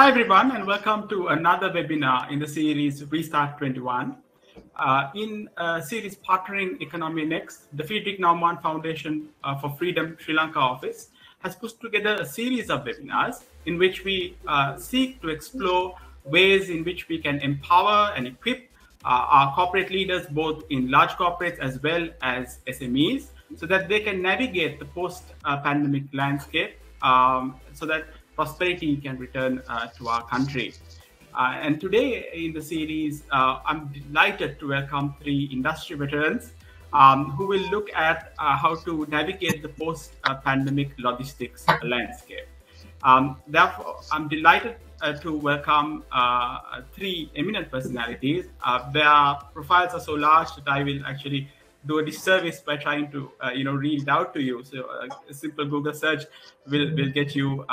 Hi, everyone, and welcome to another webinar in the series Restart 21. In series Partnering Economy Next, the Friedrich Naumann Foundation for Freedom Sri Lanka office has put together a series of webinars in which we seek to explore ways in which we can empower and equip our corporate leaders, both in large corporates as well as SMEs, so that they can navigate the post-pandemic landscape so that prosperity can return to our country. And today in the series, I'm delighted to welcome three industry veterans who will look at how to navigate the post-pandemic logistics landscape. Therefore, I'm delighted to welcome three eminent personalities. Their profiles are so large that I will actually do a disservice by trying to, read it out to you. So a simple Google search will get you,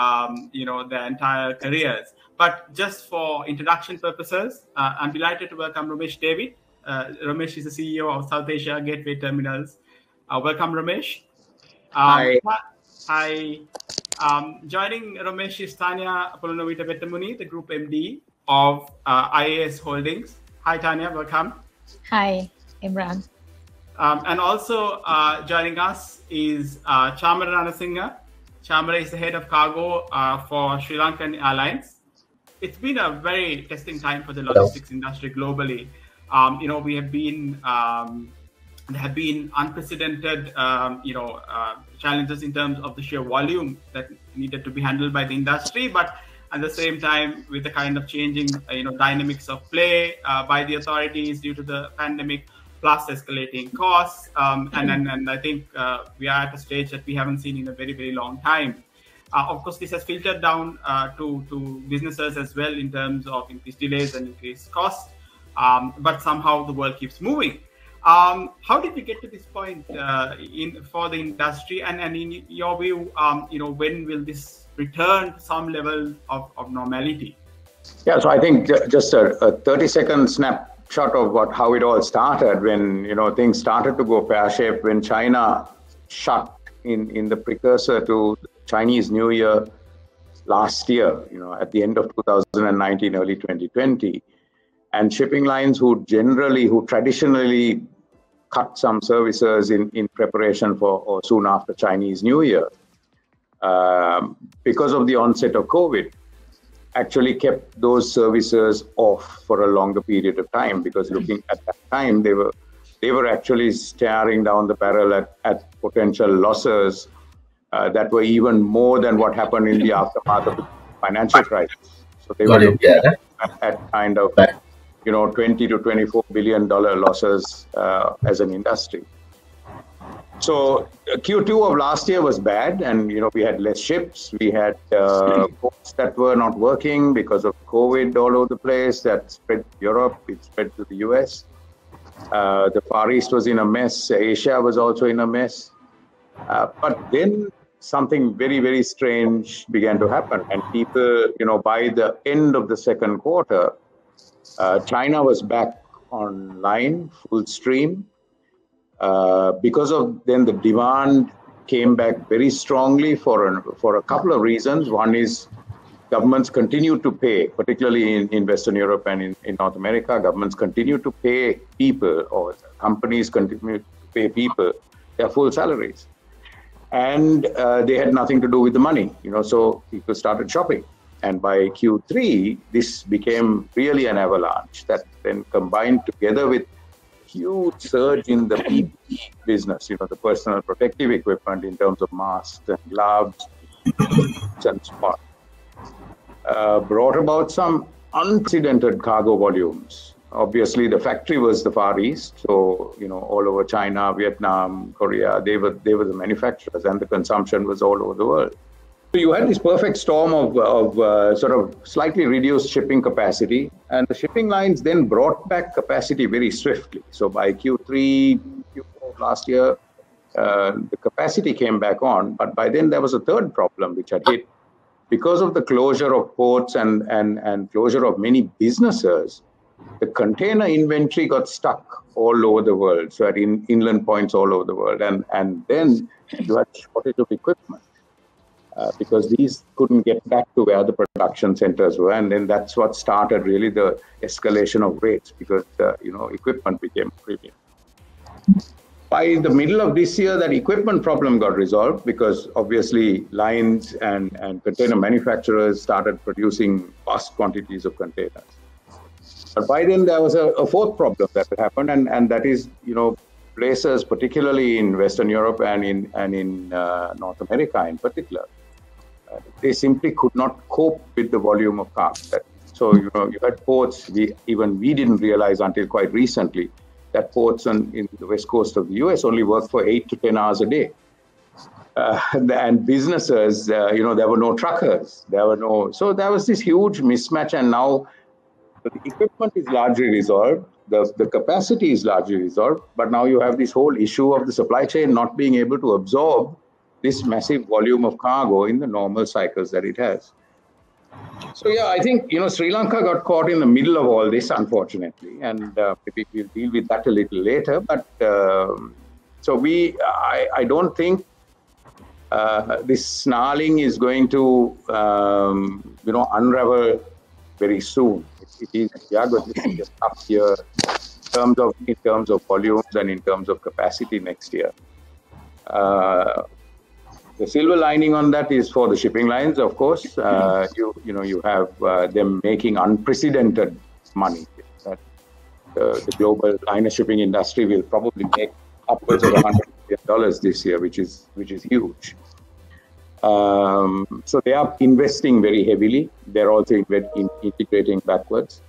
their entire careers. But just for introduction purposes, I'm delighted to welcome Romesh David. Romesh is the CEO of South Asia Gateway Terminals. Welcome, Romesh. Hi. Joining Romesh is Tania Polonnowita Wettimuny, the Group MD of IAS Holdings. Hi, Tania. Welcome. Hi, Imran. And also joining us is Chamara Ranasinghe. Chamara is the head of cargo for Sri Lankan Airlines. It's been a very testing time for the logistics industry globally. There have been unprecedented, challenges in terms of the sheer volume that needed to be handled by the industry, but at the same time, with the kind of changing, dynamics of play by the authorities due to the pandemic, plus escalating costs. And I think we are at a stage that we haven't seen in a very, very long time. Of course, this has filtered down to businesses as well in terms of increased delays and increased costs. But somehow the world keeps moving. How did we get to this point for the industry? And in your view, when will this return to some level of normality? Yeah, so I think just a 30-second snapshot of how it all started when things started to go pear-shaped when China shut in the precursor to Chinese New Year last year, at the end of 2019, early 2020, and shipping lines who traditionally cut some services in preparation for or soon after Chinese New Year, because of the onset of COVID, actually kept those services off for a longer period of time, because looking at that time, they were actually staring down the barrel at potential losses that were even more than what happened in the aftermath of the financial crisis. So they were looking at kind of, $20 to $24 billion losses as an industry. So Q2 of last year was bad, and we had less ships, we had ports that were not working because of COVID all over the place. That spread to Europe, it spread to the US. The Far East was in a mess. Asia was also in a mess. But then something very, very strange began to happen. And people, by the end of the second quarter, China was back online, full stream. Because of then the demand came back very strongly for a couple of reasons. One is governments continue to pay, particularly in Western Europe and in North America, governments continue to pay people, or companies continue to pay people their full salaries. And they had nothing to do with the money, so people started shopping. And by Q3, this became really an avalanche that then combined together with huge surge in the PPE business, the personal protective equipment in terms of masks and gloves and so on, brought about some unprecedented cargo volumes. Obviously, the factory was the Far East, so all over China, Vietnam, Korea, they were the manufacturers, and the consumption was all over the world. So you had this perfect storm of sort of slightly reduced shipping capacity, and the shipping lines then brought back capacity very swiftly. So by Q3, Q4 last year, the capacity came back on, but by then there was a third problem which had hit because of the closure of ports and closure of many businesses. The container inventory got stuck all over the world, so at inland points all over the world, and then you had a shortage of equipment. because these couldn't get back to where the production centers were. And then that's what started really the escalation of rates, because equipment became premium. By the middle of this year, that equipment problem got resolved, because obviously lines and container manufacturers started producing vast quantities of containers. But by then, there was a fourth problem that happened, and that is, places, particularly in Western Europe and in North America in particular, they simply could not cope with the volume of cars. So, you had ports, we didn't realize until quite recently, that ports in the west coast of the US only work for 8 to 10 hours a day. And businesses, there were no truckers, so there was this huge mismatch. And now the equipment is largely resolved, the capacity is largely resolved, but now you have this whole issue of the supply chain not being able to absorb this massive volume of cargo in the normal cycles that it has. So, yeah, I think, Sri Lanka got caught in the middle of all this, unfortunately, and maybe we'll deal with that a little later. But I don't think this snarling is going to, unravel very soon. We are going to see a tough year in terms of volumes and in terms of capacity next year. The silver lining on that is for the shipping lines, of course. You have them making unprecedented money. The global liner shipping industry will probably make upwards of $100 billion this year, which is huge. So they are investing very heavily. They're also integrating backwards.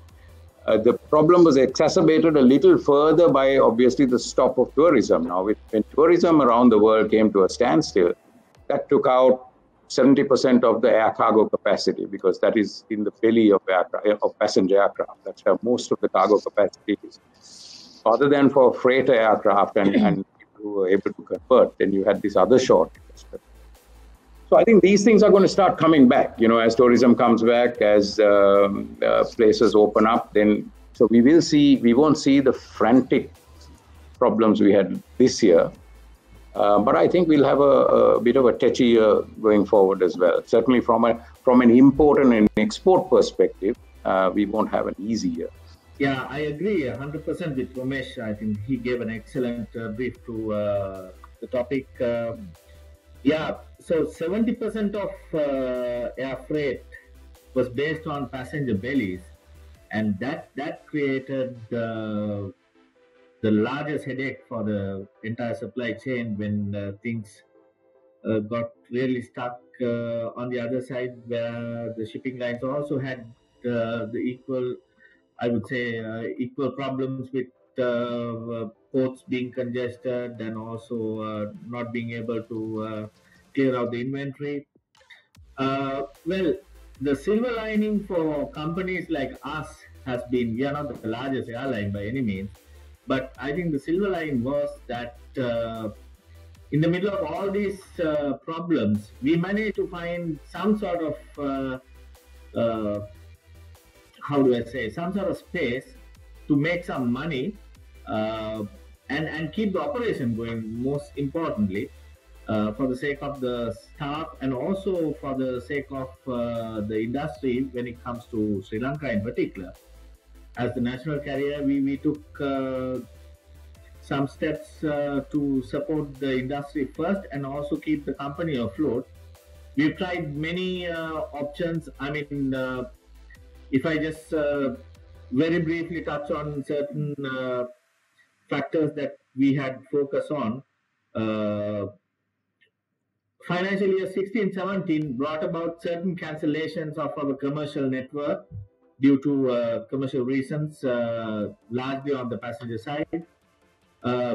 The problem was exacerbated a little further by obviously the stop of tourism. Now, when tourism around the world came to a standstill, that took out 70% of the air cargo capacity, because that is in the belly of passenger aircraft. That's where most of the cargo capacity is. Other than for freighter aircraft and people who were able to convert, then you had this other shortage. So I think these things are going to start coming back, as tourism comes back, as places open up, then so we won't see the frantic problems we had this year. But I think we'll have a bit of a touchy year going forward as well. Certainly from an import and an export perspective, we won't have an easy year. Yeah, I agree 100% with Romesh. I think he gave an excellent brief to the topic. So 70% of air freight was based on passenger bellies, and that created the largest headache for the entire supply chain when things got really stuck on the other side, where the shipping lines also had equal problems with ports being congested and also not being able to clear out the inventory. The silver lining for companies like us has been, we are not the largest airline by any means, but I think the silver line was that in the middle of all these problems, we managed to find some sort of, some sort of space to make some money and keep the operation going, most importantly, for the sake of the staff and also for the sake of the industry when it comes to Sri Lanka in particular. As the national carrier, we took some steps to support the industry first and also keep the company afloat. We've tried many options. I mean, if I just very briefly touch on certain factors that we had focus on. Financial year 16-17 brought about certain cancellations of our commercial network, due to commercial reasons, largely on the passenger side.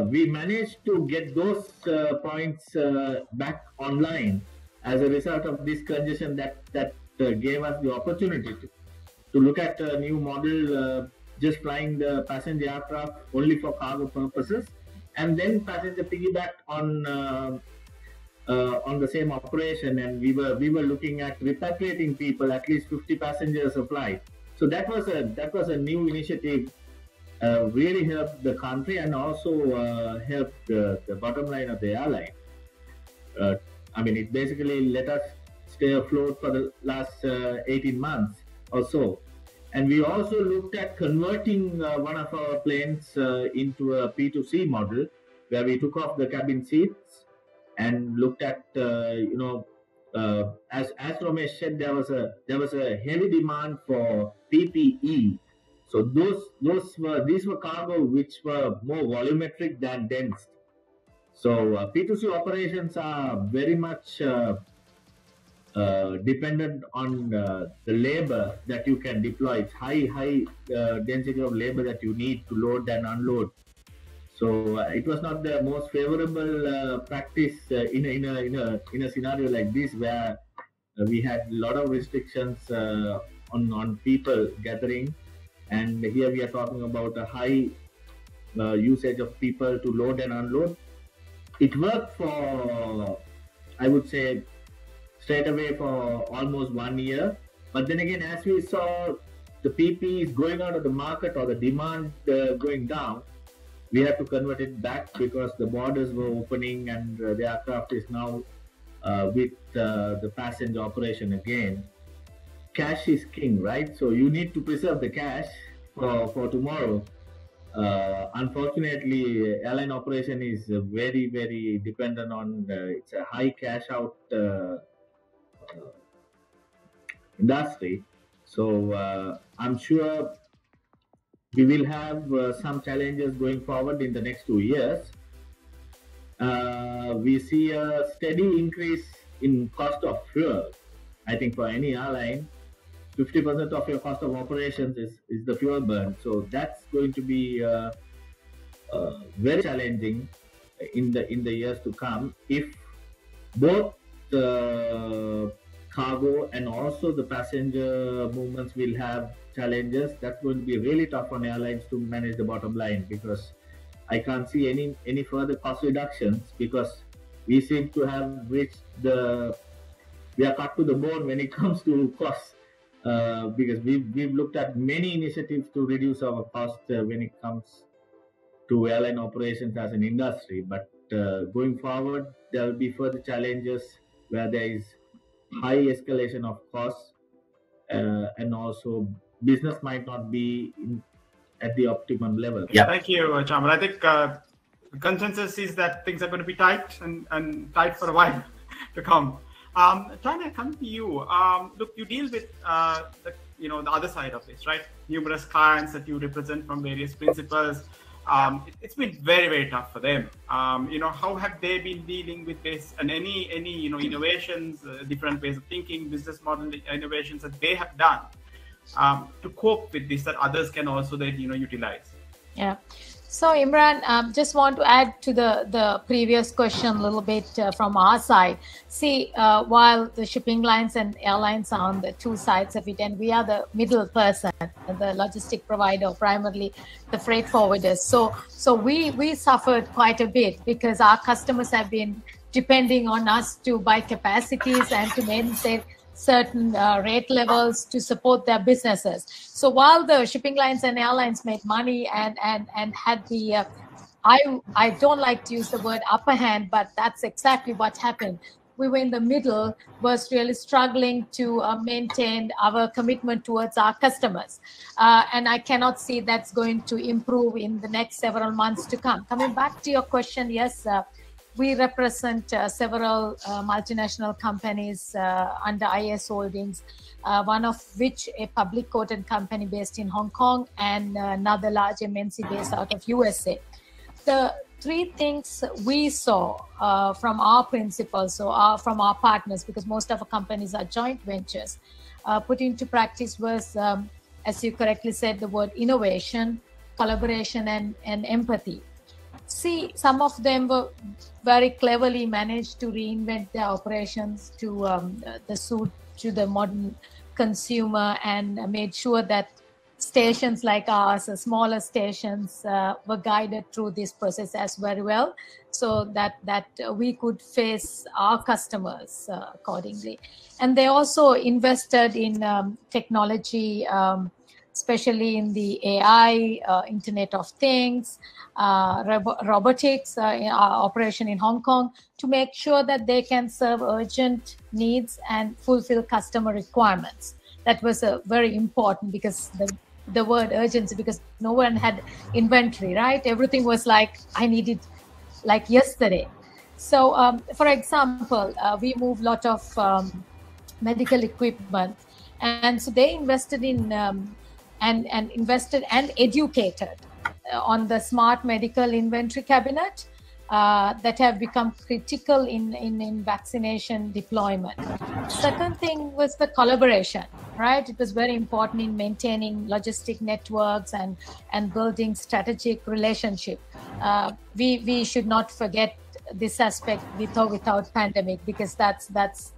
We managed to get those points back online as a result of this congestion that gave us the opportunity to look at a new model, just flying the passenger aircraft only for cargo purposes, and then passenger piggyback on the same operation. And we were looking at repatriating people, at least 50 passengers a flight. So that was a new initiative, really helped the country and also helped the bottom line of the airline. I mean, it basically let us stay afloat for the last 18 months or so. And we also looked at converting one of our planes into a P2C model, where we took off the cabin seats and looked at, as Romesh said, there was a heavy demand for PPE. So these were cargo which were more volumetric than dense. So P2C operations are very much dependent on the labor that you can deploy. It's high density of labor that you need to load and unload. So it was not the most favorable practice in a scenario like this, where we had a lot of restrictions on people gathering, and here we are talking about a high usage of people to load and unload. It worked for, I would say, straight away for almost 1 year. But then again, as we saw the PPEs going out of the market or the demand going down, we have to convert it back because the borders were opening, and the aircraft is now with the passenger operation again. Cash is king, right? So you need to preserve the cash for tomorrow. Unfortunately, airline operation is very, very dependent on, it's a high cash out industry. So I'm sure we will have some challenges going forward in the next 2 years. We see a steady increase in cost of fuel. I think for any airline, 50% of your cost of operations is the fuel burn. So that's going to be very challenging in the years to come, if both cargo and also the passenger movements will have challenges. That's going to be really tough on airlines to manage the bottom line, because I can't see any further cost reductions, because we seem to have reached we are cut to the bone when it comes to costs, because we've looked at many initiatives to reduce our cost when it comes to airline operations as an industry. But going forward, there will be further challenges where there is high escalation of costs, and also business might not be at the optimum level. Yeah. Thank you, Chamara. I think the consensus is that things are going to be tight and tight for a while to come. Tania, come to you. Look, you deal with the other side of this, right? Numerous clients that you represent from various principals. It's been very, very tough for them. How have they been dealing with this, and any innovations, different ways of thinking, business model innovations that they have done to cope with this, that others can also then utilize? Yeah. So Imran, just want to add to the previous question a little bit from our side. See, while the shipping lines and airlines are on the two sides of it, and we are the middle person, the logistic provider, primarily the freight forwarders. So we suffered quite a bit, because our customers have been depending on us to buy capacities and to maintain certain rate levels to support their businesses. So while the shipping lines and airlines made money and had the I don't like to use the word upper hand, but that's exactly what happened. We were in the middle, was really struggling to maintain our commitment towards our customers. And I cannot see that's going to improve in the next several months to come. Coming back to your question, yes, we represent several multinational companies under IAS Holdings, one of which a public quoted company based in Hong Kong, and another large MNC based out of USA. The three things we saw from our principals, from our partners, because most of our companies are joint ventures, put into practice was, as you correctly said, the word innovation, collaboration, and empathy. See, some of them were very cleverly managed to reinvent their operations to suit to the modern consumer, and made sure that stations like ours, smaller stations, were guided through this process as very well, so that we could face our customers accordingly. And they also invested in technology especially in the AI, Internet of Things, robotics, operation in Hong Kong, to make sure that they can serve urgent needs and fulfill customer requirements. That was very important, because the word urgency, because no one had inventory, right? Everything was like, I need it like yesterday. So, for example, we move a lot of medical equipment, and so they invested in and invested and educated on the smart medical inventory cabinet that have become critical in vaccination deployment. Second thing was the collaboration, right? It was very important in maintaining logistic networks and building strategic relationship. We should not forget this aspect with or without pandemic, because that's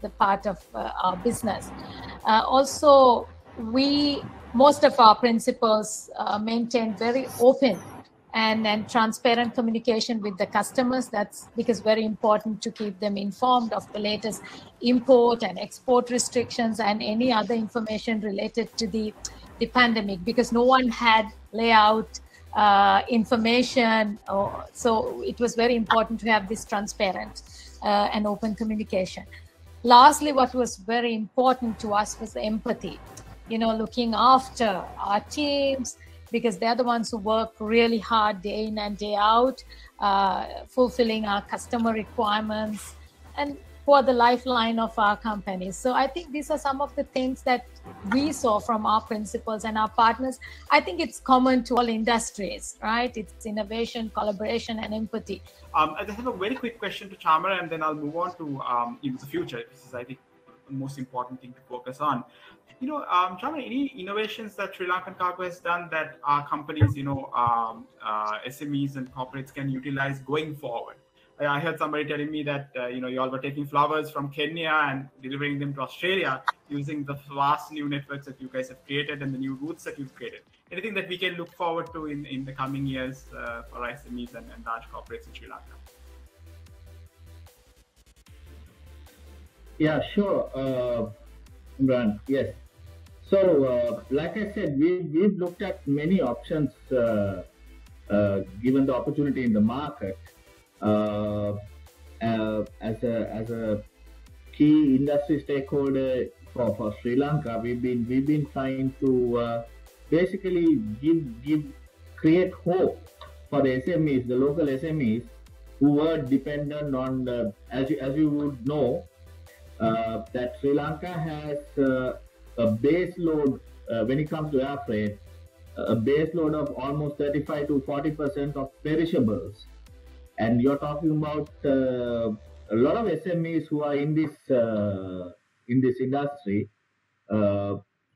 the part of our business. Also, most of our principals maintain very open and transparent communication with the customers. That's because very important to keep them informed of the latest import and export restrictions and any other information related to the pandemic, because no one had layout information, so it was very important to have this transparent and open communication. Lastly, what was very important to us was empathy, you know, looking after our teams, because they're the ones who work really hard day in and day out, fulfilling our customer requirements and who are the lifeline of our company. So I think these are some of the things that we saw from our principals and our partners. I think it's common to all industries, right? It's innovation, collaboration, and empathy. I just have a very quick question to Chamara, and then I'll move on to the future. This is, I think, the most important thing to focus on. You know, Chamara, any innovations that Sri Lankan Cargo has done that our companies, you know, SMEs and corporates can utilize going forward? I heard somebody telling me that, you know, you all were taking flowers from Kenya and delivering them to Australia using the vast new networks that you guys have created and the new routes that you've created. Anything that we can look forward to in the coming years for SMEs and large corporates in Sri Lanka? Yeah, sure, Imran. Yes. So, like I said, we've looked at many options given the opportunity in the market. As a key industry stakeholder for Sri Lanka, we've been trying to basically create hope for the SMEs, the local SMEs, who were dependent on the, as you would know, that Sri Lanka has a base load when it comes to air freight, a base load of almost 35% to 40% of perishables. And you're talking about a lot of SMEs who are in this industry who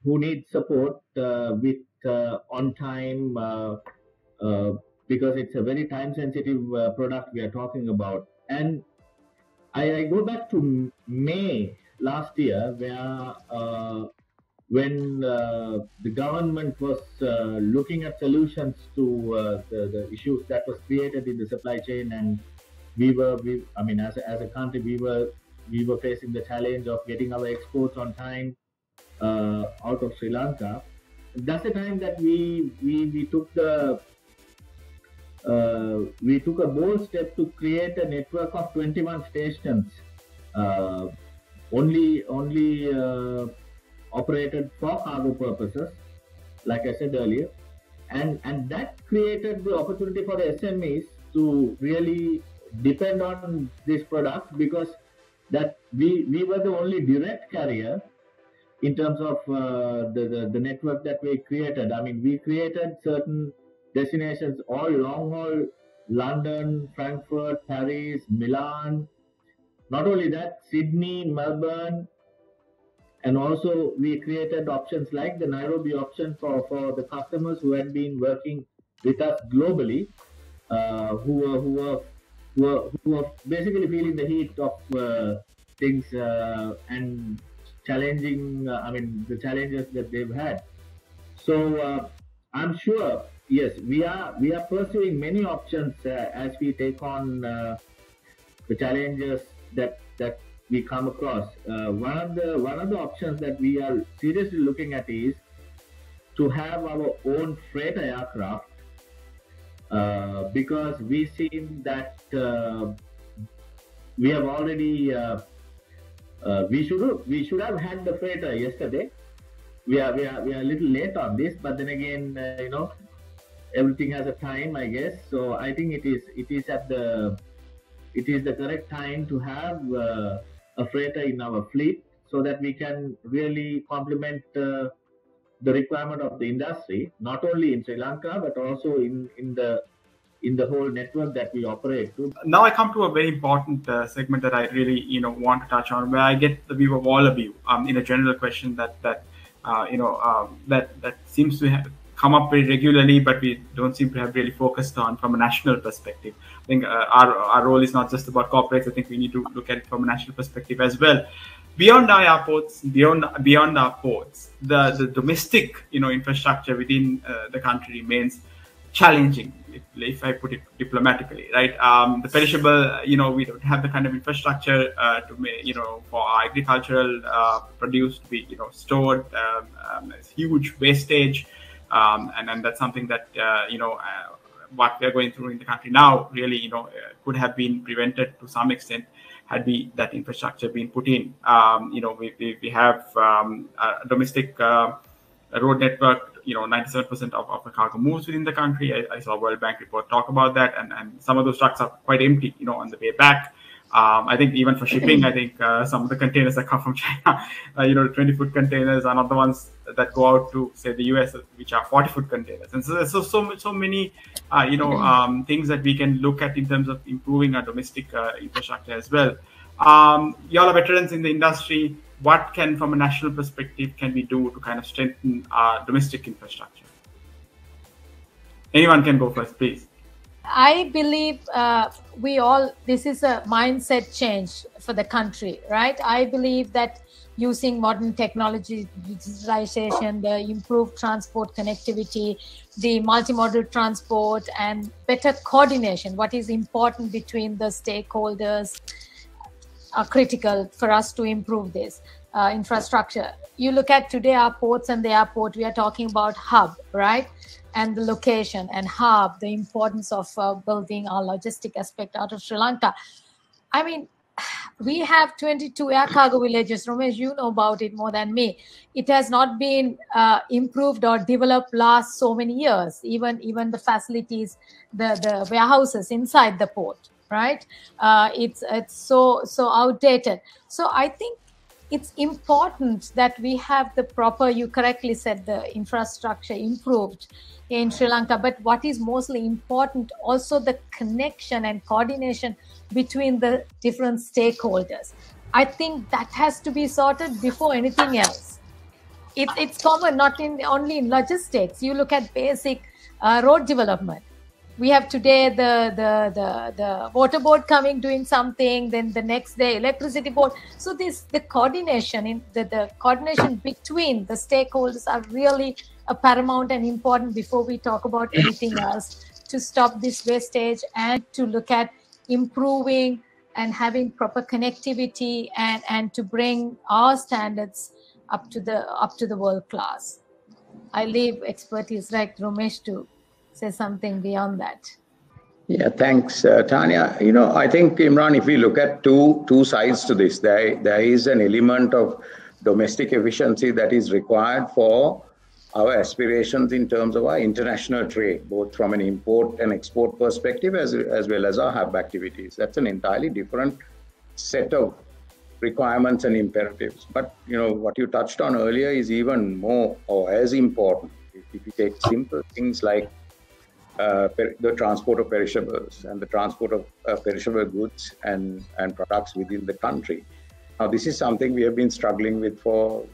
need support with on time because it's a very time sensitive product we are talking about. And I go back to May last year, where when the government was looking at solutions to the issues that was created in the supply chain, and I mean, as a country, we were facing the challenge of getting our exports on time out of Sri Lanka. That's the time that we took a bold step to create a network of 21 stations, only. Operated for cargo purposes, like I said earlier, and that created the opportunity for the SMEs to really depend on this product, because that we were the only direct carrier in terms of the network that we created. I mean, we created certain destinations all long haul: London, Frankfurt, Paris, Milan. Not only that, Sydney, Melbourne. And also, we created options like the Nairobi option for the customers who had been working with us globally, who were basically feeling the heat of things and challenging. I mean, the challenges that they've had. So I'm sure, yes, we are pursuing many options as we take on the challenges that we come across. One of the options that we are seriously looking at is to have our own freighter aircraft, because we seen that we have already we should have had the freighter yesterday. We are a little late on this, but then again, you know, everything has a time, I guess. So I think it is the correct time to have a freighter in our fleet, so that we can really complement the requirement of the industry, not only in Sri Lanka but also in the whole network that we operate to. Now I come to a very important segment that I really, you know, want to touch on, where I get the view of all of you in a general question that seems to have come up very regularly, but we don't seem to have really focused on from a national perspective. I think our role is not just about corporates. I think we need to look at it from a national perspective as well. Beyond our ports, beyond our ports, the domestic, you know, infrastructure within the country remains challenging, if I put it diplomatically, right? The perishable, you know, we don't have the kind of infrastructure to make, you know, for our agricultural produce to be, you know, stored. It's huge wastage. And that's something that, you know, what we are going through in the country now really, you know, could have been prevented to some extent had that infrastructure been put in. You know, we have a domestic road network. You know, 97% of the cargo moves within the country. I saw a World Bank report talk about that, and some of those trucks are quite empty, you know, on the way back. I think even for shipping, I think some of the containers that come from China, you know, 20-foot containers are not the ones that go out to, say, the US, which are 40-foot containers. And so there's so many, you know, things that we can look at in terms of improving our domestic infrastructure as well. Y'all are veterans in the industry. What can, from a national perspective, can we do to kind of strengthen our domestic infrastructure? Anyone can go first, please. I believe this is a mindset change for the country, right? I believe that using modern technology, digitalization, the improved transport connectivity, the multimodal transport, and better coordination, what is important between the stakeholders, are critical for us to improve this infrastructure. You look at today our ports and the airport, we are talking about hub, right? And the location and hub, the importance of building our logistic aspect out of Sri Lanka. I mean, we have 22 air cargo villages. Romesh, you know about it more than me. It has not been improved or developed last so many years, even the facilities, the warehouses inside the port, right? It's so outdated. So I think it's important that we have the proper, you correctly said, the infrastructure improved in Sri Lanka, but what is mostly important also the connection and coordination between the different stakeholders. I think that has to be sorted before anything else. It's common, not only in logistics. You look at basic road development. We have today the water board coming, doing something, then the next day electricity board. So the coordination between the stakeholders are really paramount and important before we talk about anything else, to stop this wastage and to look at improving and having proper connectivity and to bring our standards up to the world class. I leave expertise like Romesh to say something beyond that. Yeah, thanks, Tania. You know, I think, Imran, if we look at two sides to this, there is an element of domestic efficiency that is required for our aspirations in terms of our international trade, both from an import and export perspective, as well as our hub activities. That's an entirely different set of requirements and imperatives. But, you know, what you touched on earlier is even more or as important. If you take simple things like the transport of perishables and the transport of perishable goods and products within the country. Now, this is something we have been struggling with for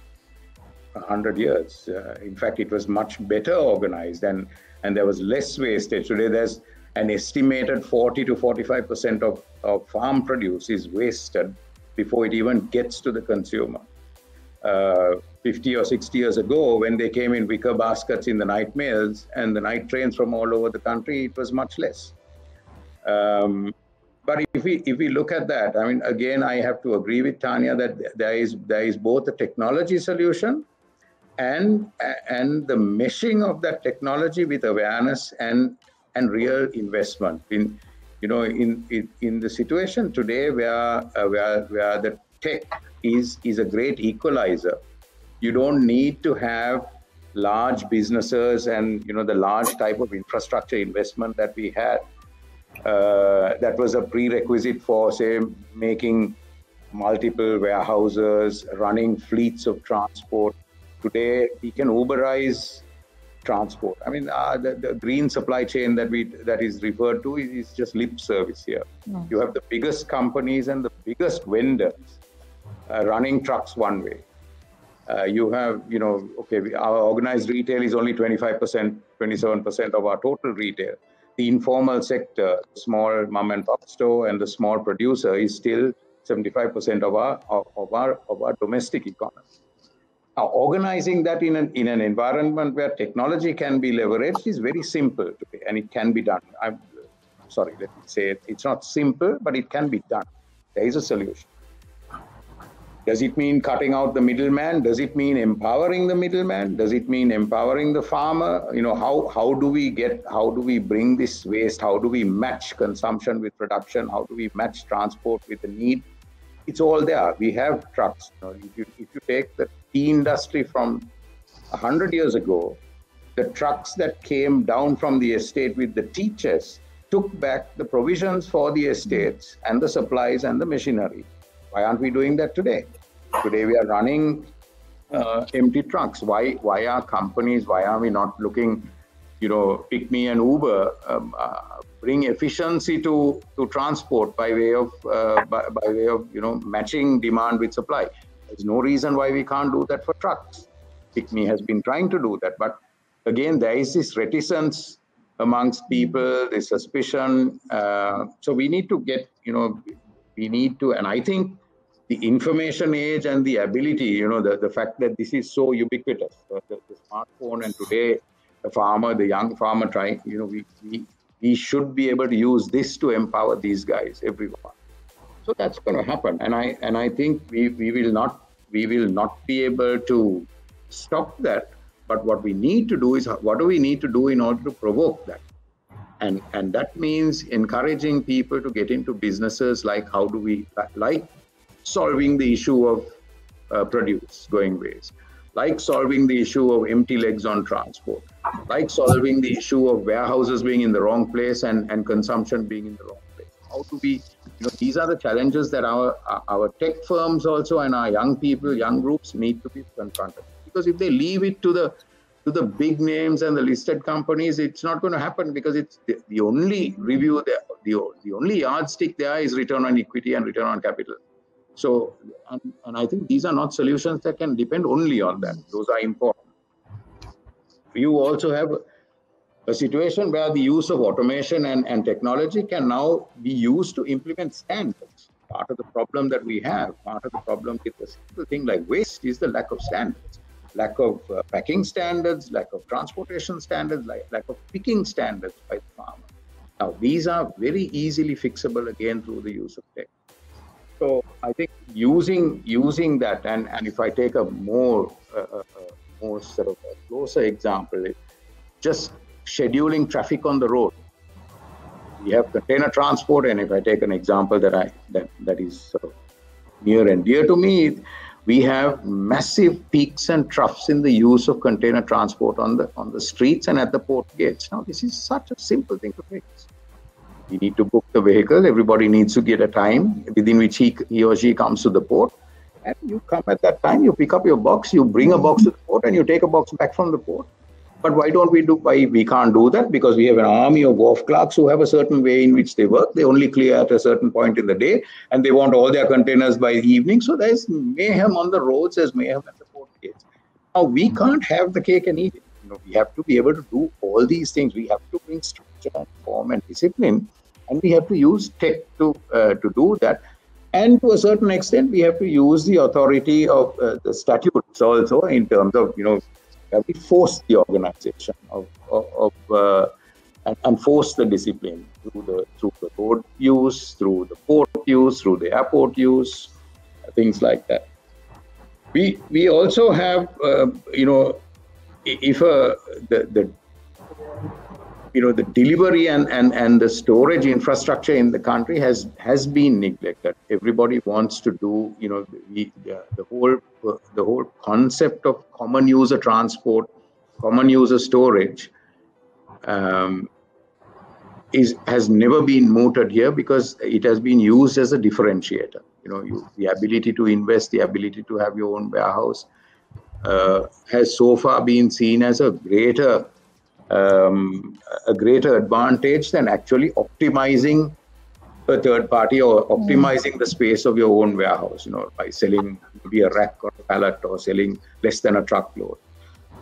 100 years. In fact, it was much better organized and there was less wastage. Today, there's an estimated 40 to 45% of farm produce is wasted before it even gets to the consumer. 50 or 60 years ago, when they came in wicker baskets in the night mails and the night trains from all over the country, it was much less. But if we look at that, I mean, again, I have to agree with Tania that there is both a technology solution and the meshing of that technology with awareness and real investment. In in the situation today where the tech is a great equalizer, you don't need to have large businesses and the large type of infrastructure investment that we had. That was a prerequisite for, say, making multiple warehouses, running fleets of transport. Today, we can Uberize transport. I mean, the green supply chain that is referred to is just lip service here. Mm. You have the biggest companies and the biggest vendors running trucks one way. You have, our organized retail is only 25%, 27% of our total retail. The informal sector, small mom and pop store and the small producer is still 75% of our domestic economy. Now, organizing that in an environment where technology can be leveraged is very simple today, and it can be done. I'm sorry, let me say it. It's not simple, but it can be done. There is a solution. Does it mean cutting out the middleman? Does it mean empowering the middleman? Does it mean empowering the farmer? How do we bring this waste? How do we match consumption with production? How do we match transport with the need? It's all there. We have trucks. If you take the tea industry from 100 years ago, the trucks that came down from the estate with the tea chests took back the provisions for the estates and the supplies and the machinery. Why aren't we doing that today? Today we are running empty trucks. Why are companies? Why are we not looking? PickMe and Uber bring efficiency to transport by way of matching demand with supply. There's no reason why we can't do that for trucks. PickMe has been trying to do that, but again there is this reticence amongst people, this suspicion. So we need to get and I think the information age and the ability, the fact that this is so ubiquitous, the smartphone, and today the young farmer trying, we should be able to use this to empower these guys, everyone. So that's going to happen, and I think we will not be able to stop that. But what we need to do is, what do we need to do in order to provoke that? And that means encouraging people to get into businesses like solving the issue of produce going waste, like solving the issue of empty legs on transport, like solving the issue of warehouses being in the wrong place and consumption being in the wrong place. How do we, these are the challenges that our tech firms also and our young people, young groups need to be confronted with. Because if they leave it to the big names and the listed companies, it's not going to happen, because it's the only review, the only yardstick there is return on equity and return on capital. So, and I think these are not solutions that can depend only on that. Those are important. You also have a situation where the use of automation and technology can now be used to implement standards. Part of the problem that we have, part of the problem with a simple thing like waste is the lack of standards. Lack of packing standards, lack of transportation standards, lack of picking standards by the farmer. Now, these are very easily fixable again through the use of tech. So I think using that, and if I take a more sort of a closer example, just scheduling traffic on the road. We have container transport, and if I take an example that is sort of near and dear to me, we have massive peaks and troughs in the use of container transport on the streets and at the port gates. Now, this is such a simple thing to fix. You need to book the vehicle. Everybody needs to get a time within which he or she comes to the port. And you come at that time, you pick up your box, you bring a box to the port, and you take a box back from the port. But why we can't do that? Because we have an army of wharf clerks who have a certain way in which they work. They only clear at a certain point in the day, and they want all their containers by the evening. So there's mayhem on the roads, there's mayhem at the port gates. Now, we can't have the cake and eat it. We have to be able to do all these things. We have to bring structure and form and discipline, and we have to use tech to do that. And to a certain extent, we have to use the authority of the statutes also in terms of, we force the organization and force the discipline through the road use, through the port use, through the airport use, things like that. We also have the delivery and the storage infrastructure in the country has been neglected. Everybody wants to do, the whole concept of common user transport, common user storage has never been mooted here, because it has been used as a differentiator. The ability to invest, the ability to have your own warehouse has so far been seen as a greater advantage than actually optimizing a third party or optimizing the space of your own warehouse, by selling maybe a rack or a pallet or selling less than a truckload.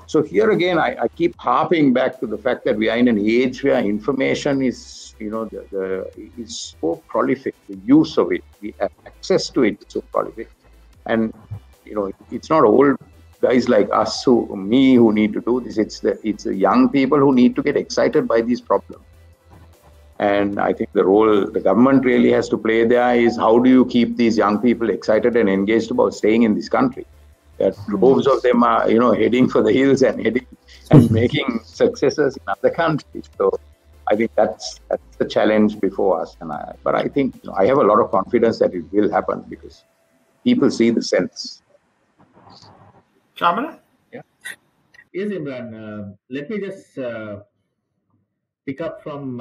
So here again, I keep harping back to the fact that we are in an age where information is, is so prolific, the use of it, the access to it is so prolific. And, it's not old guys like us, who need to do this. It's the young people who need to get excited by these problems. And I think the role the government really has to play there is, how do you keep these young people excited and engaged about staying in this country? That loads of them are, heading for the hills and making successes in other countries. So I think that's the challenge before us. But I think I have a lot of confidence that it will happen, because people see the sense. Chamara? Yeah. Yes, Imran. Let me just pick up from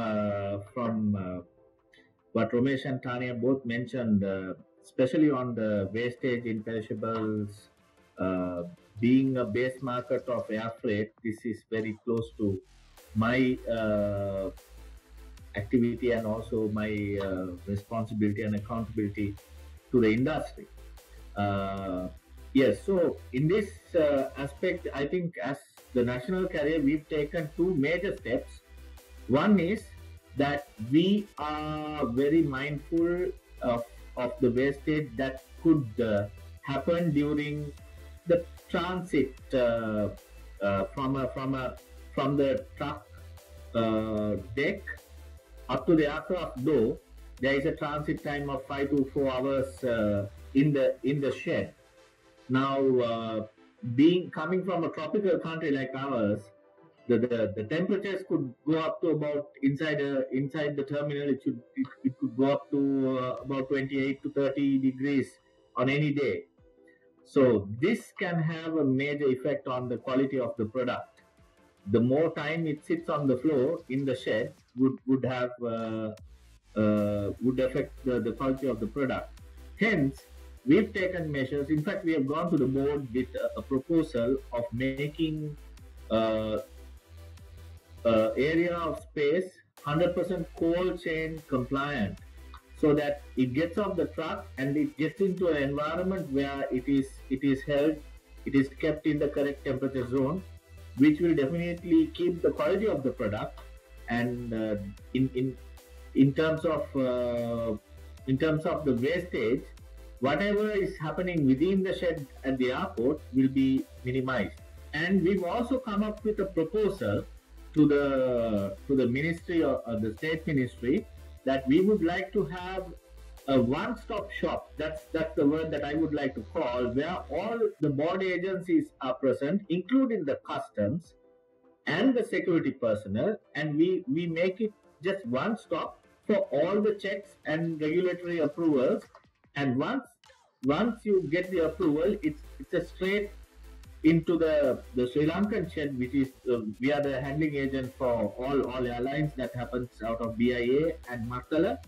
what Romesh and Tania both mentioned, especially on the wastage in perishables being a base market of air freight. This is very close to my activity and also my responsibility and accountability to the industry. Yes, so in this aspect, I think as the national carrier, we've taken two major steps. One is that we are very mindful of the wastage that could happen during the transit from the truck deck up to the aircraft door. There is a transit time of 5 to 4 hours in the shed. Now, coming from a tropical country like ours, the temperatures could go up to about inside the terminal. It could go up to about 28 to 30 degrees on any day. So this can have a major effect on the quality of the product. The more time it sits on the floor in the shed would affect the quality of the product. Hence, we've taken measures. In fact, we have gone to the board with a proposal of making area of space 100% cold chain compliant, so that it gets off the truck and it gets into an environment where it is kept in the correct temperature zone, which will definitely keep the quality of the product. And in terms of the wastage, whatever is happening within the shed at the airport will be minimized. And we've also come up with a proposal to the ministry or the state ministry that we would like to have a one-stop shop. That's the word that I would like to call, where all the border agencies are present, including the customs and the security personnel, and we make it just one stop for all the checks and regulatory approvals. And once you get the approval, it's a straight into the Sri Lankan shed, which is we are the handling agent for all airlines. That happens out of BIA and Martala.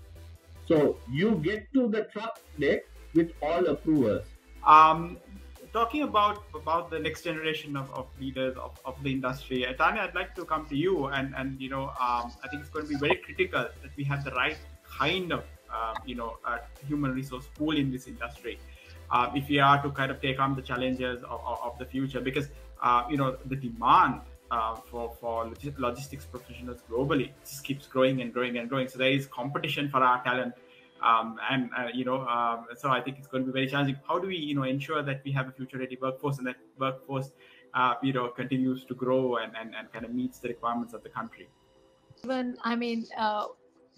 So you get to the truck deck with all approvals. Talking about the next generation of leaders of the industry, Tania, I'd like to come to you, and I think it's going to be very critical that we have the right kind of human resource pool in this industry, if we are to kind of take on the challenges of the future, because the demand for logistics professionals globally just keeps growing and growing and growing. So there is competition for our talent, so I think it's going to be very challenging. How do we ensure that we have a future-ready workforce, and that workforce continues to grow and kind of meets the requirements of the country? Even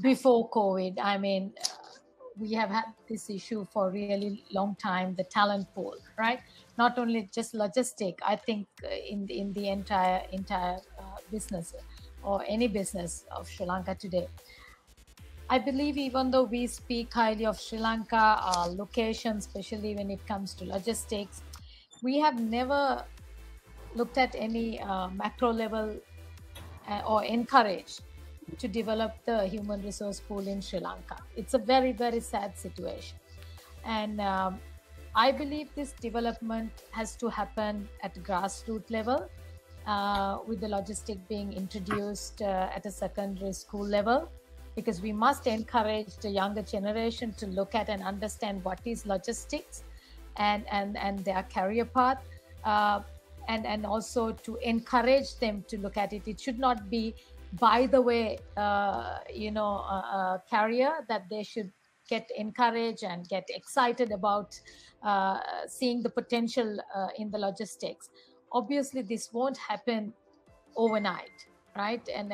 before COVID, we have had this issue for a really long time, the talent pool, right? not only just logistic, I think in the entire business or any business of Sri Lanka today. I believe even though we speak highly of Sri Lanka, our location, especially when it comes to logistics, we have never looked at any macro level or encouraged to develop the human resource pool in Sri Lanka. It's a very, very sad situation. And I believe this development has to happen at grassroots level, with the logistic being introduced at a secondary school level, because we must encourage the younger generation to look at and understand what is logistics and their career path, and also to encourage them to look at it. It should not be, by the way, career that they should get encouraged and get excited about seeing the potential in the logistics. Obviously, this won't happen overnight. Right, and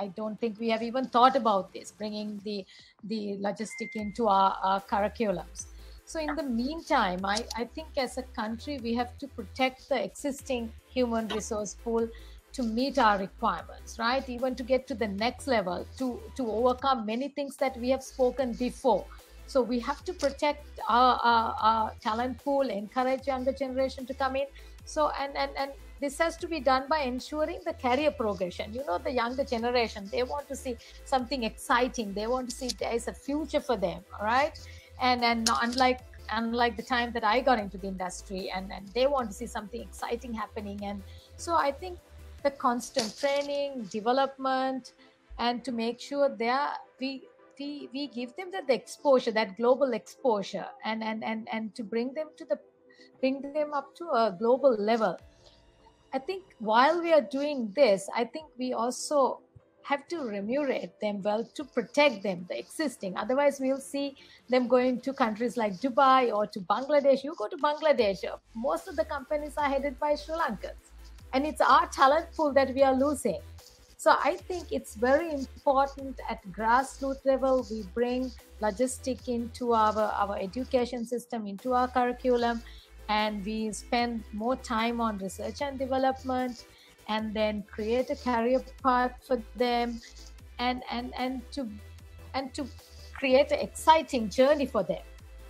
I don't think we have even thought about this, bringing the logistic into our curriculums. So in the meantime, I think as a country, we have to protect the existing human resource pool to meet our requirements, right? Even to get to the next level, to overcome many things that we have spoken before. So we have to protect our talent pool, encourage younger generation to come in. So, and this has to be done by ensuring the career progression. You know, the younger generation, they want to see something exciting. They want to see there is a future for them, right? And unlike the time that I got into the industry, and they want to see something exciting happening. And so I think the constant training, development, and to make sure we give them the exposure, that global exposure, and to bring them up to a global level. I think while we are doing this, I think we also have to remunerate them well to protect them, the existing. Otherwise, we'll see them going to countries like Dubai or to Bangladesh. You go to Bangladesh, most of the companies are headed by Sri Lankans. And it's our talent pool that we are losing. So I think it's very important at grassroots level, we bring logistics into our education system, into our curriculum, and we spend more time on research and development, and then create a career path for them, and to create an exciting journey for them,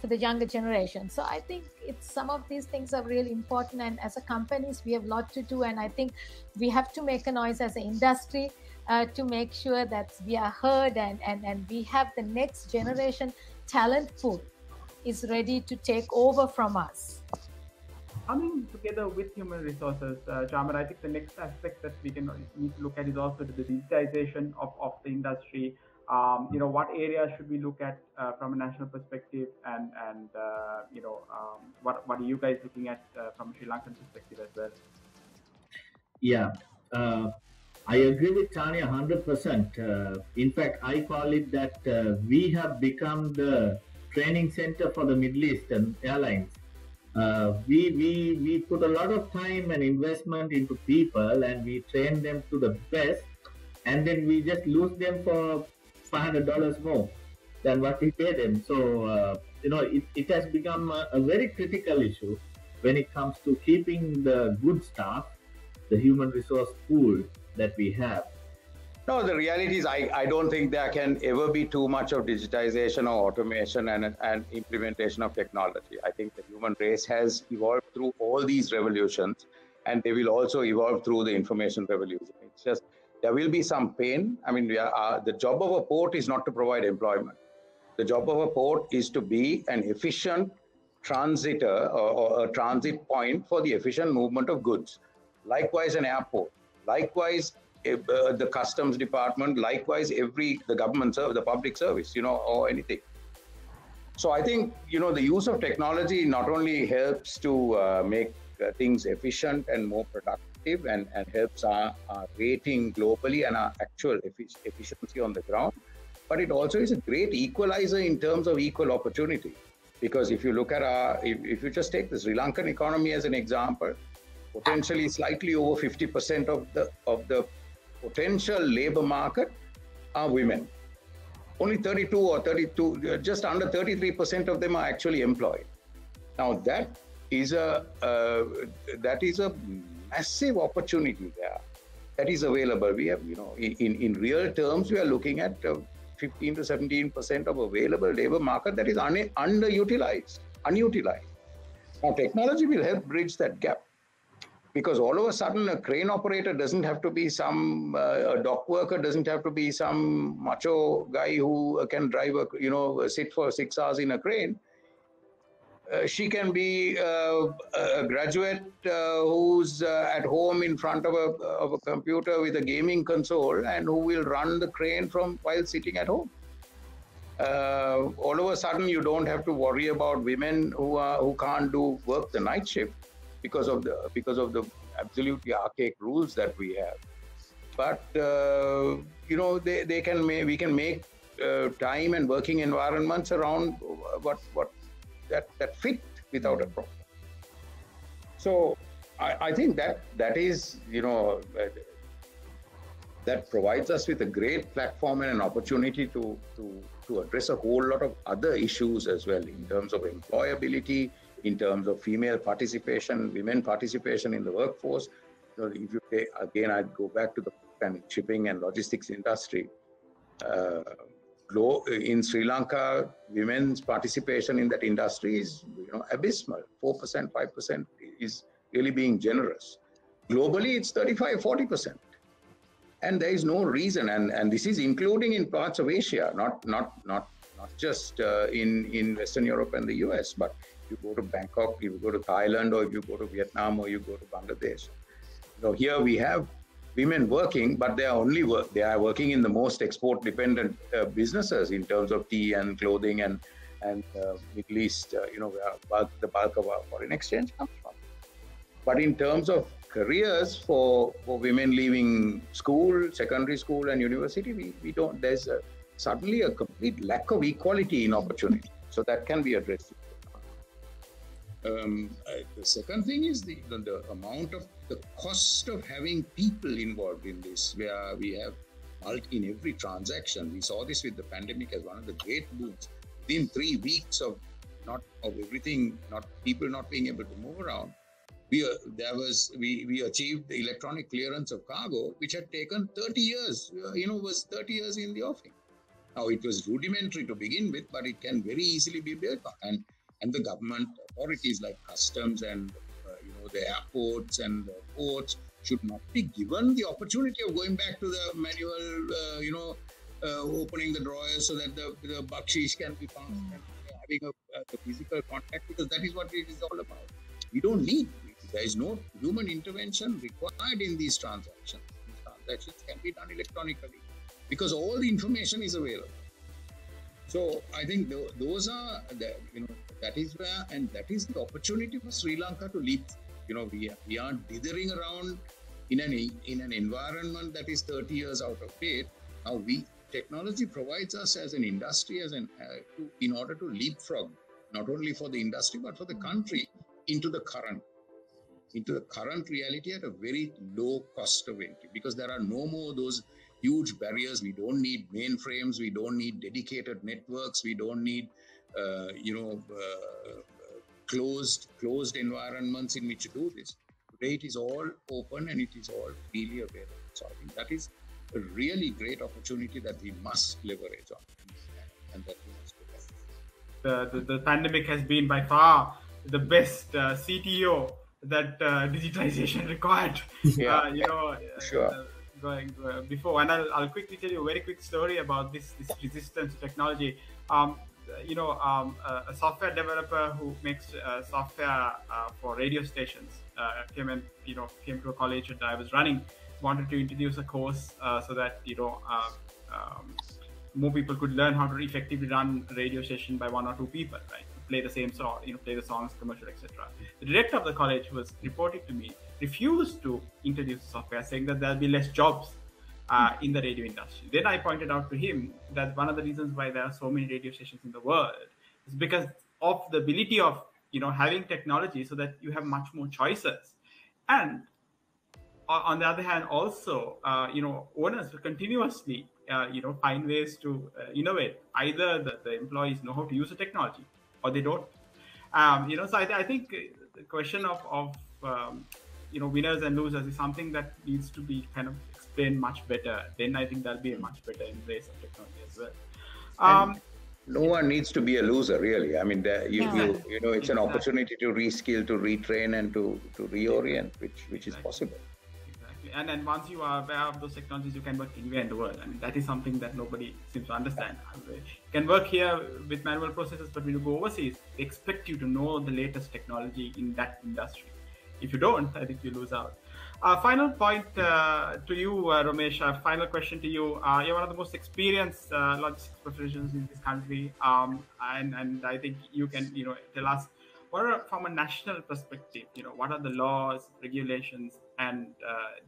for the younger generation. So I think it's some of these things are really important, and as a companies, we have a lot to do, and I think we have to make a noise as an industry to make sure that we are heard, and we have the next generation talent pool is ready to take over from us. Coming together with human resources, Chamara, I think the next aspect that we can need to look at is also the digitization of the industry. You know, what areas should we look at from a national perspective, and you know, what are you guys looking at from a Sri Lankan perspective as well? Yeah, I agree with Tania 100%. In fact, I call it that we have become the training center for the Middle Eastern airlines. We put a lot of time and investment into people, and we train them to the best, and then we just lose them for $500 more than what we pay them. So you know, it has become a very critical issue when it comes to keeping the good staff, the human resource pool that we have. No, the reality is I don't think there can ever be too much of digitization or automation and implementation of technology. I think the human race has evolved through all these revolutions, and they will also evolve through the information revolution. It's just there will be some pain. I mean, the job of a port is not to provide employment. The job of a port is to be an efficient transitor or a transit point for the efficient movement of goods. Likewise, an airport. Likewise, the customs department, likewise the government service, the public service, you know, or anything. So I think, you know, the use of technology not only helps to make things efficient and more productive, and helps our rating globally and our actual efficiency on the ground, but it also is a great equalizer in terms of equal opportunity. Because if you look at if you just take the Sri Lankan economy as an example, potentially slightly over 50% of the potential labor market are women. Only 32 or 32, just under 33% of them are actually employed. Now that is a that is a massive opportunity there that is available. We have, you know, in real terms, we are looking at 15 to 17% of available labor market that is underutilized. Now, technology will help bridge that gap, because all of a sudden a crane operator doesn't have to be some, a dock worker doesn't have to be some macho guy who can drive, sit for 6 hours in a crane. She can be a graduate who's at home in front of a computer with a gaming console, and who will run the crane from while sitting at home. All of a sudden, you don't have to worry about women who can't do work the night shift because of the absolutely archaic rules that we have. But we can make time and working environments around what that fit without a problem. So I think that provides us with a great platform and an opportunity to address a whole lot of other issues as well, in terms of employability, in terms of female participation, women participation in the workforce. So if you take, again, I'd go back to the shipping and logistics industry. In Sri Lanka, women's participation in that industry is abysmal. 4%, 5% is really being generous. Globally, it's 35, 40%. And there is no reason, and this is including in parts of Asia, not just in Western Europe and the US, but if you go to Bangkok, if you go to Thailand, or if you go to Vietnam, or you go to Bangladesh. So here we have women working, but they are working in the most export-dependent businesses in terms of tea and clothing and Middle East, where the bulk of our foreign exchange comes from. But in terms of careers for women leaving school, secondary school and university, we don't. There's suddenly a complete lack of equality in opportunity. So that can be addressed. The second thing is the amount of the cost of having people involved in this, where we have in every transaction. We saw this with the pandemic as one of the great booms. Within 3 weeks of people not being able to move around, we achieved the electronic clearance of cargo, which had taken 30 years. Was 30 years in the offing. Now, it was rudimentary to begin with, but it can very easily be built on. And the government authorities like customs and the airports and the ports should not be given the opportunity of going back to the manual, opening the drawers so that the bakshish can be found, and having the physical contact, because that is what it is all about. We don't need it. There is no human intervention required in these transactions. These transactions can be done electronically because all the information is available. So I think those are, that is where, and that is the opportunity for Sri Lanka to leap. We aren't dithering around in an environment that is 30 years out of date. Now, technology provides us as an industry, in order to leapfrog, not only for the industry, but for the country, into the current reality at a very low cost of entry, because there are no more those huge barriers. We don't need mainframes. We don't need dedicated networks. We don't need, closed environments in which to do this. Today, it is all open and it is all freely available. So I think that is a really great opportunity that we must leverage on, and that we must leverage. The pandemic has been by far the best CTO that digitization required. Yeah, sure. Before, and I'll quickly tell you a very quick story about this resistance to technology. A software developer who makes software for radio stations came to a college that I was running, wanted to introduce a course so that more people could learn how to effectively run a radio station by one or two people, right? Play the same song, play the songs, commercial, etc. The director of the college was reported to me, refused to introduce software, saying that there'll be less jobs in the radio industry. Then I pointed out to him that one of the reasons why there are so many radio stations in the world is because of the ability of having technology, so that you have much more choices. And on the other hand, also owners will continuously find ways to innovate. Either the employees know how to use the technology, or they don't. So I think the question of winners and losers is something that needs to be kind of explained much better. Then I think there'll be a much better embrace of technology as well. No one needs to be a loser, really. I mean, you know, it's an opportunity to reskill, to retrain, and to reorient, which is possible. Exactly. And once you are aware of those technologies, you can work anywhere in the world. I mean, that is something that nobody seems to understand. You can work here with manual processes, but when you go overseas, they expect you to know the latest technology in that industry. If you don't, I think you lose out. Final point to you, Romesh, final question to you. You're one of the most experienced logistics professionals in this country. And I think you can, tell us, what are, from a national perspective, what are the laws, regulations, and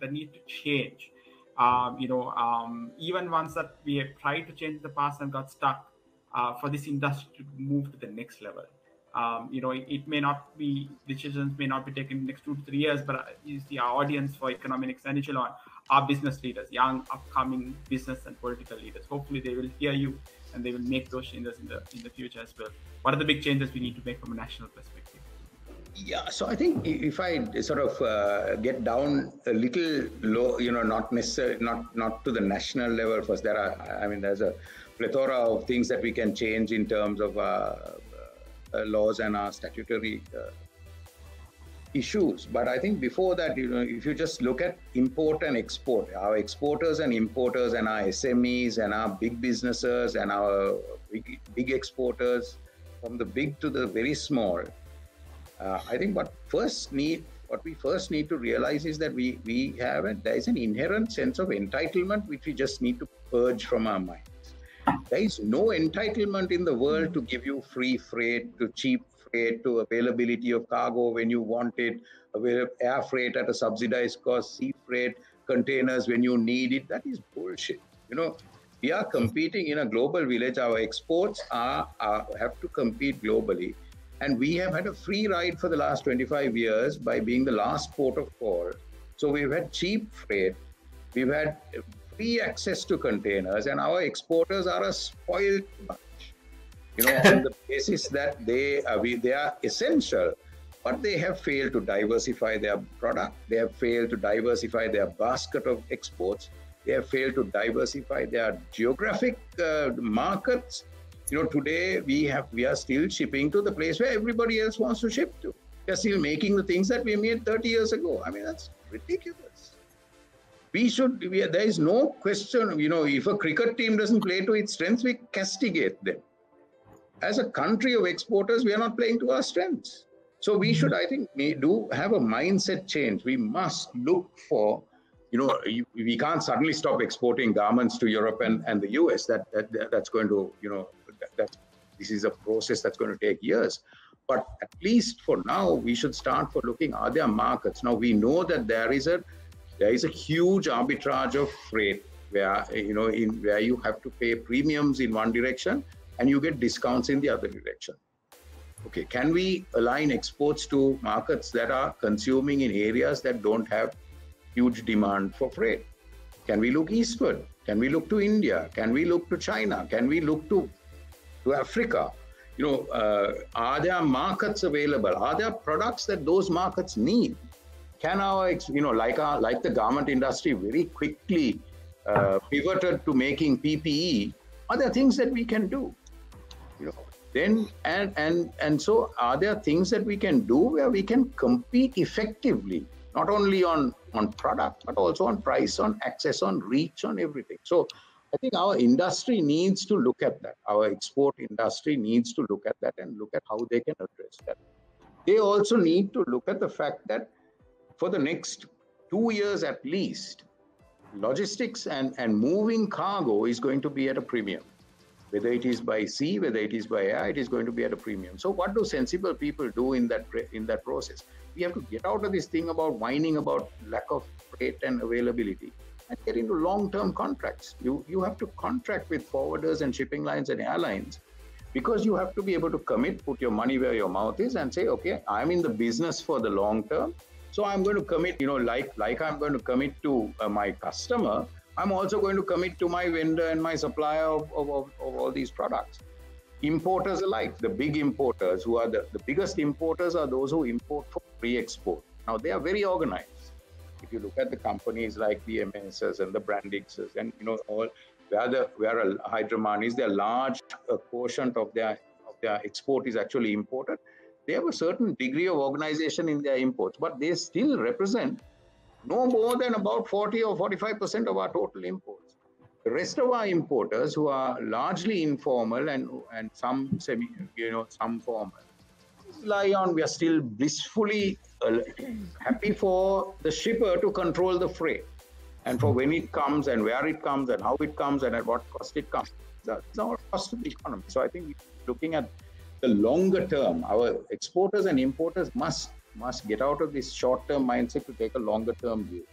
that need to change? Even ones that we have tried to change in the past and got stuck for this industry to move to the next level. It may not be, decisions may not be taken in the next 2 to 3 years, but our audience for Economics and Echelon are business leaders, young, upcoming business and political leaders. Hopefully they will hear you and they will make those changes in the future as well. What are the big changes we need to make from a national perspective? Yeah, so I think if I sort of get down a little low, not necessarily, not to the national level first, there's a plethora of things that we can change in terms of laws and our statutory issues. But I think before that, if you just look at import and export, our exporters and importers and our SMEs and our big businesses and our big exporters, from the big to the very small, I think what we first need to realize is that there is an inherent sense of entitlement which we just need to purge from our mind. There is no entitlement in the world to give you free freight, to cheap freight, to availability of cargo when you want it, air freight at a subsidized cost, sea freight, containers when you need it. That is bullshit. We are competing in a global village. Our exports have to compete globally. And we have had a free ride for the last 25 years by being the last port of call. So we've had cheap freight. We've had access to containers, and our exporters are a spoiled bunch, on the basis that they are essential, but they have failed to diversify their product, they have failed to diversify their basket of exports, they have failed to diversify their geographic markets. Today we are still shipping to the place where everybody else wants to ship to. They're still making the things that we made 30 years ago. I mean, that's ridiculous. There is no question, if a cricket team doesn't play to its strengths, we castigate them. As a country of exporters, we are not playing to our strengths. So we should, I think, have a mindset change. We must look for, we can't suddenly stop exporting garments to Europe and the US. That's going to, this is a process that's going to take years. But at least for now, we should start for looking, are there markets? Now, we know that there is a huge arbitrage of freight where you have to pay premiums in one direction and you get discounts in the other direction. Okay, can we align exports to markets that are consuming in areas that don't have huge demand for freight? Can we look eastward? Can we look to India? Can we look to China? Can we look to Africa? Are there markets available? Are there products that those markets need? Can our, like the garment industry very quickly pivoted to making PPE, are there things that we can do? So are there things that we can do where we can compete effectively, not only on product, but also on price, on access, on reach, on everything. So I think our industry needs to look at that. Our export industry needs to look at that and look at how they can address that. They also need to look at the fact that for the next 2 years at least, logistics and moving cargo is going to be at a premium. Whether it is by sea, whether it is by air, it is going to be at a premium. So what do sensible people do in that process? We have to get out of this thing about whining about lack of freight and availability and get into long-term contracts. You have to contract with forwarders and shipping lines and airlines, because you have to be able to commit, put your money where your mouth is and say, okay, I'm in the business for the long term. So I'm going to commit, like I'm going to commit to my customer, I'm also going to commit to my vendor and my supplier of all these products. importers alike. The big importers, who are the biggest importers, are those who import for re-export. Now, they are very organized. If you look at the companies like the MNSs and the Brandixes and, you know, all, where Hydraman is, their large quotient of their export is actually imported. They have a certain degree of organization in their imports, but they still represent no more than about 40 or 45% of our total imports. The rest of our importers, who are largely informal and some semi, you know, some formal, rely on, we are still blissfully happy for the shipper to control the freight, and for when it comes and where it comes and how it comes and at what cost it comes. That's our cost of the economy. So I think looking at the longer term, our exporters and importers must get out of this short-term mindset to take a longer-term view.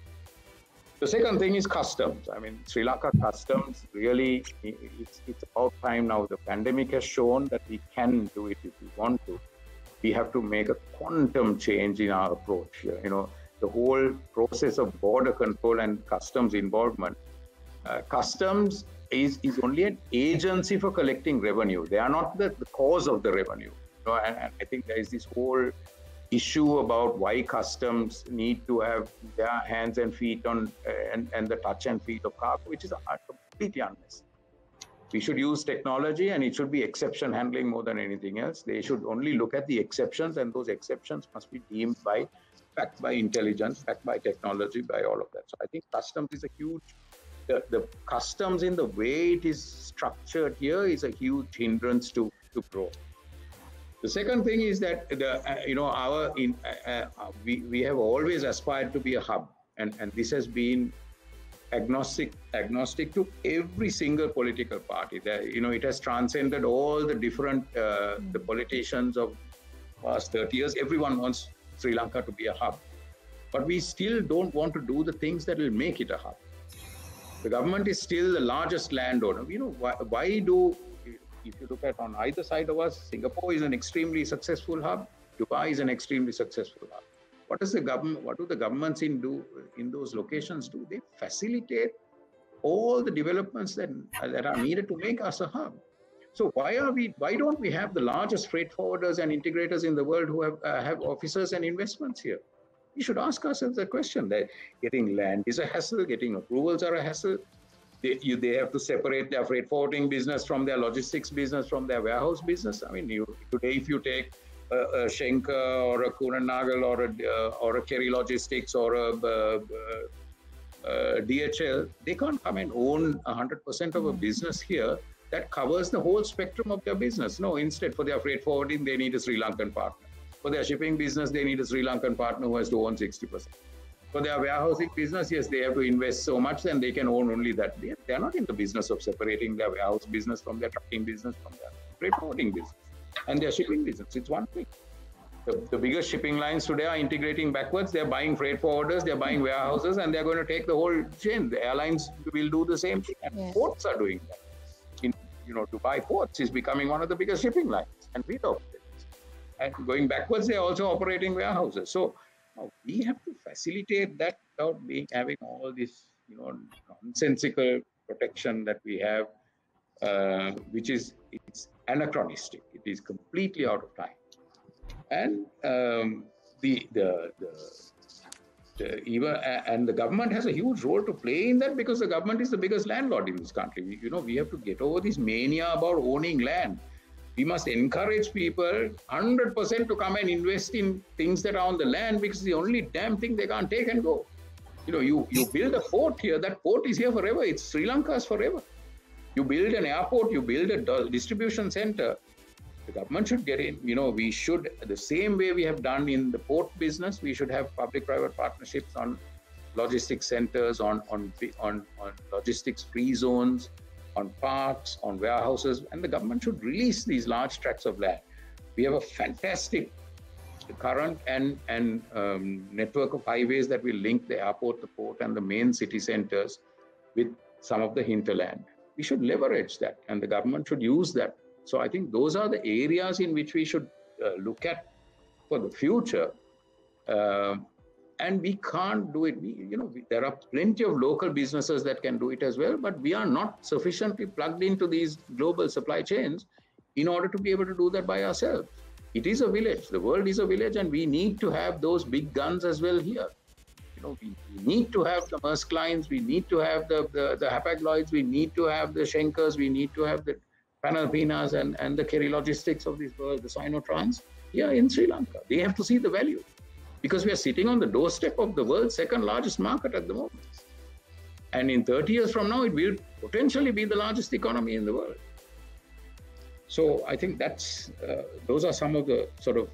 The second thing is customs. I mean, Sri Lanka customs, really, it's about time now. The pandemic has shown that we can do it if we want to. We have to make a quantum change in our approach here. You know, the whole process of border control and customs involvement. Customs is only an agency for collecting revenue. They are not the cause of the revenue. You know, and I think there is this whole issue about why customs need to have their hands and feet on and the touch and feel of cargo, which is completely unnecessary. We should use technology, and it should be exception handling more than anything else. They should only look at the exceptions, and those exceptions must be deemed by, backed by intelligence, backed by technology, by all of that. So I think customs is a huge, the customs in the way it is structured here is a huge hindrance to growth. The second thing is that we have always aspired to be a hub, and this has been agnostic to every single political party. You know, it has transcended all the different the politicians of past 30 years. Everyone wants Sri Lanka to be a hub, but we still don't want to do the things that will make it a hub. The government is still the largest landowner. You know, if you look at on either side of us, Singapore is an extremely successful hub. Dubai is an extremely successful hub. What does the government? What do the governments in those locations do? They facilitate all the developments that are needed to make us a hub. So why don't we have the largest freight forwarders and integrators in the world who have offices and investments here? We should ask ourselves the question that getting land is a hassle, getting approvals are a hassle. They have to separate their freight forwarding business from their logistics business, from their warehouse business. I mean, today if you take a Schenker or a Kuehne + Nagel or a Kerry Logistics or a DHL, they can't come and own 100% of a business here that covers the whole spectrum of their business. No, instead for their freight forwarding, they need a Sri Lankan partner. For their shipping business, they need a Sri Lankan partner who has to own 60%. For their warehousing business, yes, they have to invest so much, then they can own only that. They are not in the business of separating their warehouse business from their trucking business, from their freight forwarding business, and their shipping business. It's one thing. The biggest shipping lines today are integrating backwards. They're buying freight forwarders, they're buying warehouses, and they're going to take the whole chain. The airlines will do the same thing, and ports are doing that. Dubai ports is becoming one of the biggest shipping lines, and we know it. And going backwards, they're also operating warehouses. So we have to facilitate that without having all this, nonsensical protection that we have, which is anachronistic. It is completely out of time. And the government has a huge role to play in that, because the government is the biggest landlord in this country. We have to get over this mania about owning land. We must encourage people 100% to come and invest in things that are on the land, because it's the only damn thing they can't take and go. You build a fort here, that port is here forever. It's Sri Lanka's forever. You build an airport, you build a distribution center. The government should get in. We should, the same way we have done in the port business, we should have public-private partnerships on logistics centers, on logistics-free zones, on parks, on warehouses, and the government should release these large tracts of land. We have a fantastic current and network of highways that will link the airport, the port, and the main city centers with some of the hinterland. We should leverage that, and the government should use that. So I think those are the areas in which we should look at for the future. And we can't do it. There are plenty of local businesses that can do it as well, but we are not sufficiently plugged into these global supply chains in order to be able to do that by ourselves. It is a village. The world is a village, and we need to have those big guns as well here. You know, we need to have the Maersk lines, we need to have the Hapag Lloyds, we need to have the Schenkers, we need to have the Panalpinas and the Kerry Logistics of this world, the Sinotrans here in Sri Lanka. They have to see the value, because we are sitting on the doorstep of the world's second largest market at the moment. And in 30 years from now, it will potentially be the largest economy in the world. So I think that's those are some of the sort of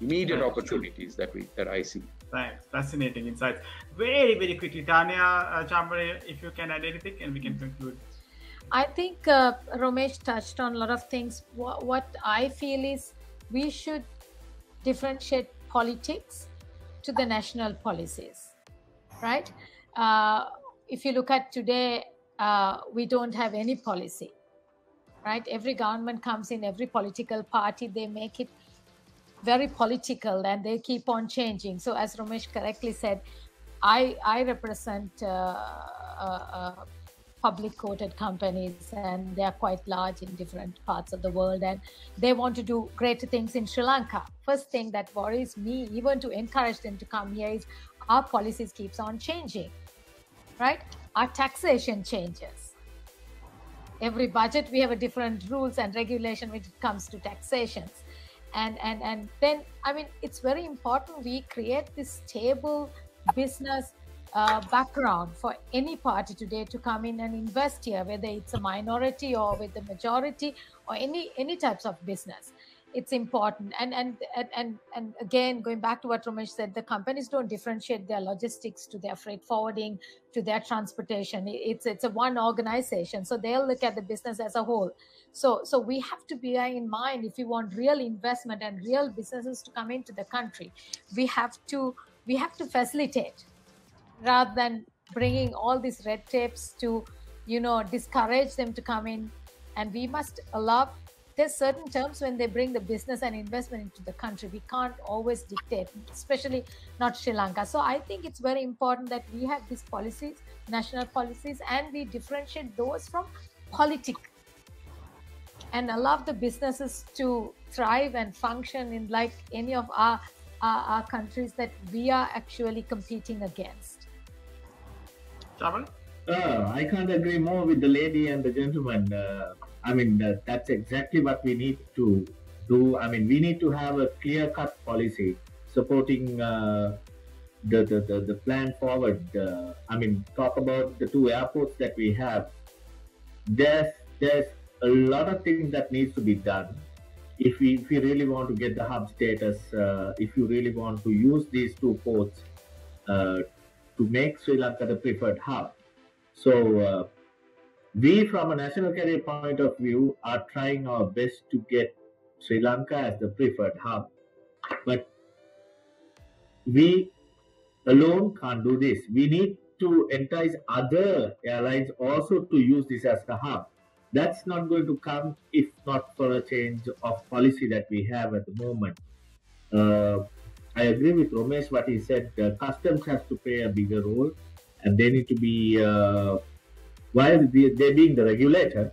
immediate opportunities that I see. Right, fascinating insights. Very, very quickly, Tania, Chamara, if you can add anything, and we can conclude. I think Romesh touched on a lot of things. What I feel is we should differentiate politics to the national policies, right? If you look at today, we don't have any policy, right? Every government comes in, every political party, they make it very political and they keep on changing. So as Romesh correctly said, I represent public quoted companies, and they are quite large in different parts of the world, and they want to do greater things in Sri Lanka. First thing that worries me, even to encourage them to come here, is our policies keeps on changing, right? Our taxation changes. Every budget we have a different rules and regulation when it comes to taxations. And then, I mean, it's very important we create this stable business background for any party today to come in and invest here, whether it's a minority or with the majority or any types of business. It's important. And again, going back to what Romesh said, the companies don't differentiate their logistics to their freight forwarding, to their transportation. It's a one organization. So they'll look at the business as a whole. So we have to bear in mind, if we want real investment and real businesses to come into the country, we have to facilitate rather than bringing all these red tapes to, you know, discourage them to come in. And we must allow, there's certain terms when they bring the business and investment into the country. We can't always dictate, especially not Sri Lanka. So I think it's very important that we have these policies, national policies, and we differentiate those from politics, and allow the businesses to thrive and function in like any of our countries that we are actually competing against. Chamara? I can't agree more with the lady and the gentleman. I mean, that's exactly what we need to do. I mean, we need to have a clear-cut policy supporting the plan forward. I mean, talk about the two airports that we have. There's a lot of things that needs to be done if we really want to get the hub status, if you really want to use these two ports to make Sri Lanka the preferred hub. So we, from a national career point of view, are trying our best to get Sri Lanka as the preferred hub, but we alone can't do this. We need to entice other airlines also to use this as the hub. That's not going to come if not for a change of policy that we have at the moment. I agree with Romesh what he said. Customs has to play a bigger role, and they need to be, while they being the regulator,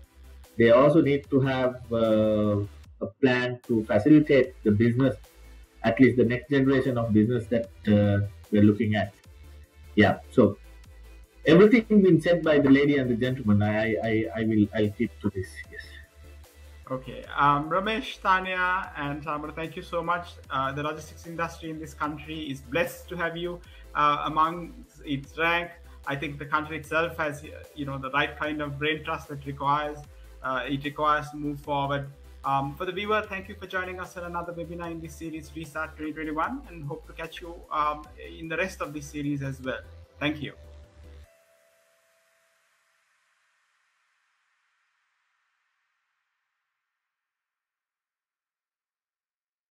they also need to have a plan to facilitate the business, at least the next generation of business that we're looking at. Yeah, so everything been said by the lady and the gentleman. I'll keep to this. Yes. Okay. Romesh, Tania, and Chamara, thank you so much. The logistics industry in this country is blessed to have you among its rank. I think the country itself has, you know, the right kind of brain trust that requires to move forward. For the viewer, thank you for joining us on another webinar in this series, Restart 2021, and hope to catch you in the rest of this series as well. Thank you.